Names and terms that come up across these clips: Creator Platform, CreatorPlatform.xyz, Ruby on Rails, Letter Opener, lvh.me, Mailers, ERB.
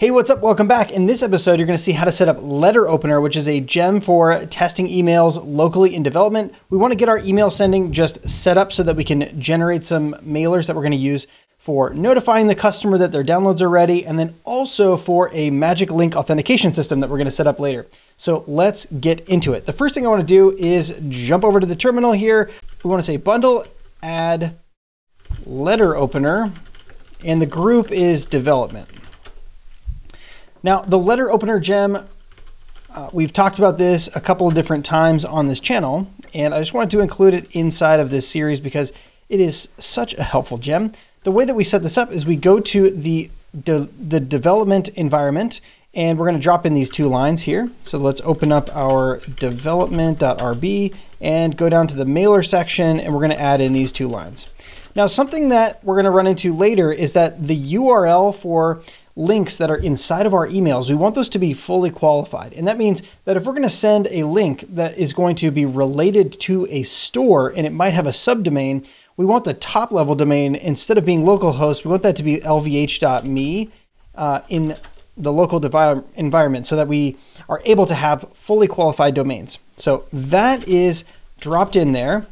Hey, what's up? Welcome back. In this episode, you're going to see how to set up Letter Opener, which is a gem for testing emails locally in development. We want to get our email sending just set up so that we can generate some mailers that we're going to use for notifying the customer that their downloads are ready, and then also for a magic link authentication system that we're going to set up later. So let's get into it. The first thing I want to do is jump over to the terminal here. We want to say bundle add Letter Opener, and the group is development. Now, the Letter Opener gem, we've talked about this a couple of different times on this channel, and I just wanted to include it inside of this series because it is such a helpful gem. The way that we set this up is we go to the development environment, and we're going to drop in these two lines here. So let's open up our development.rb and go down to the mailer section, and we're going to add in these two lines. Now, something that we're going to run into later is that the URL for links that are inside of our emails, we want those to be fully qualified. And that means that if we're going to send a link that is going to be related to a store and it might have a subdomain, we want the top level domain, instead of being localhost, we want that to be lvh.me in the local environment so that we are able to have fully qualified domains. So that is dropped in there.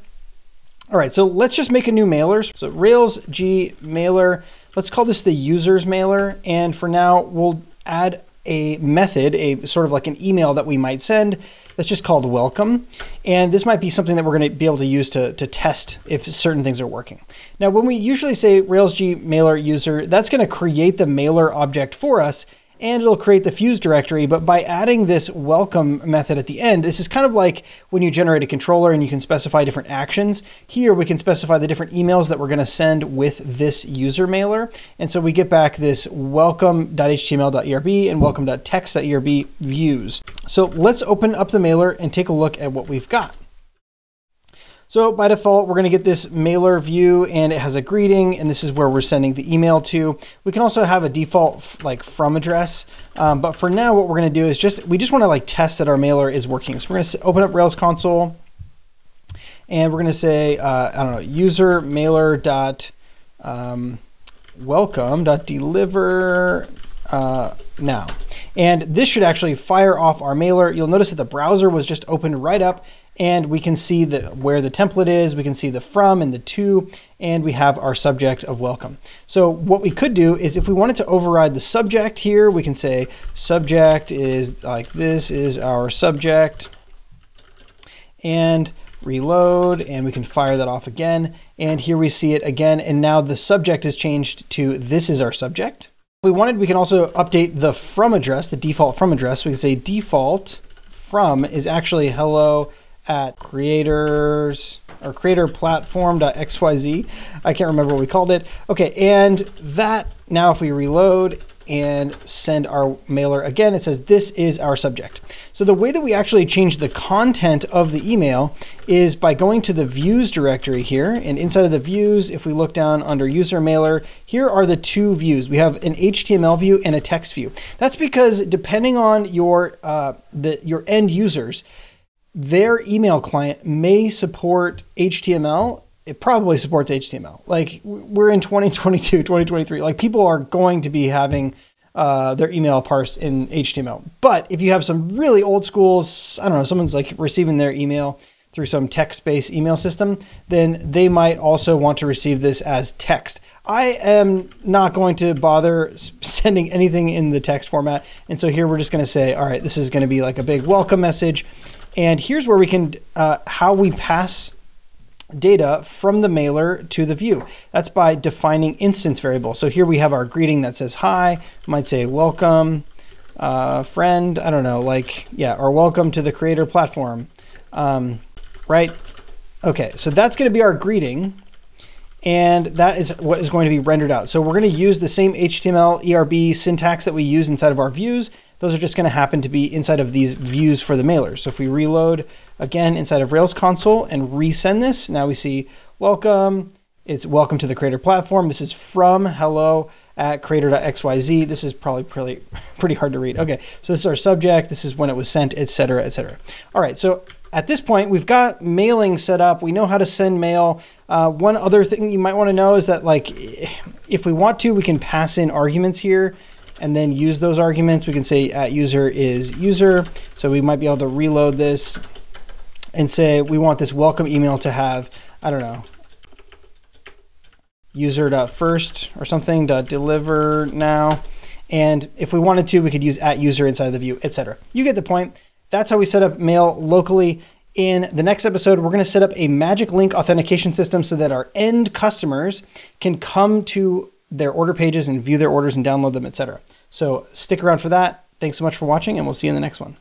All right, so let's just make a new mailer. So Rails G mailer. Let's call this the user's mailer. And for now, we'll add a method, a sort of like an email that we might send that's just called welcome. And this might be something that we're going to be able to use to test if certain things are working. Now, when we usually say Rails G mailer user, that's going to create the mailer object for us, and it'll create the fuse directory. But by adding this welcome method at the end, this is kind of like when you generate a controller and you can specify different actions. Here we can specify the different emails that we're going to send with this user mailer. And so we get back this welcome.html.erb and welcome.text.erb views. So let's open up the mailer and take a look at what we've got. So by default, we're going to get this mailer view, and it has a greeting, and this is where we're sending the email to. We can also have a default like from address, but for now, what we're going to do is we just want to like test that our mailer is working. So we're going to open up Rails console, and we're going to say I don't know, user mailer dot welcome dot deliver now, and this should actually fire off our mailer. You'll notice that the browser was just opened right up. And we can see where the template is, we can see the from and the to, and we have our subject of welcome. So what we could do is if we wanted to override the subject here, we can say subject is like, this is our subject, and reload, and we can fire that off again. And here we see it again. And now the subject is changed to this is our subject. If we wanted, we can also update the from address, the default from address. We can say default from is actually hello at creators or CreatorPlatform.xyz. I can't remember what we called it. Okay, and that, now if we reload and send our mailer again, it says this is our subject. So the way that we actually change the content of the email is by going to the views directory here, and inside of the views, if we look down under user mailer, here are the two views. We have an HTML view and a text view. That's because depending on your end users, their email client may support HTML. It probably supports HTML. Like we're in 2022, 2023, like people are going to be having their email parsed in HTML. But if you have some really old school, I don't know, someone's like receiving their email through some text-based email system, then they might also want to receive this as text. I am not going to bother sending anything in the text format. And so here we're just going to say, all right, this is going to be like a big welcome message. And here's where we can, how we pass data from the mailer to the view. That's by defining instance variables. So here we have our greeting that says hi, I might say welcome, friend, I don't know, like, yeah, or welcome to the Creator Platform, right? Okay, so that's gonna be our greeting, and that is what is going to be rendered out. So we're gonna use the same HTML, ERB syntax that we use inside of our views. Those are just going to happen to be inside of these views for the mailers. So if we reload again inside of Rails console and resend this, now we see welcome. It's welcome to the Creator Platform. This is from hello at creator.xyz. This is probably pretty hard to read. Okay, so this is our subject. This is when it was sent, et cetera, et cetera. All right, so at this point, we've got mailing set up. We know how to send mail. One other thing you might want to know is that like, if we want to, we can pass in arguments here. and then use those arguments. We can say @user is user. So we might be able to reload this and say we want this welcome email to have, I don't know, user.first or something, .deliver now. And if we wanted to, we could use @user inside of the view, etc. You get the point. That's how we set up mail locally. In the next episode, we're going to set up a magic link authentication system so that our end customers can come to their order pages and view their orders and download them, etc. So stick around for that. Thanks so much for watching, and we'll see you in the next one.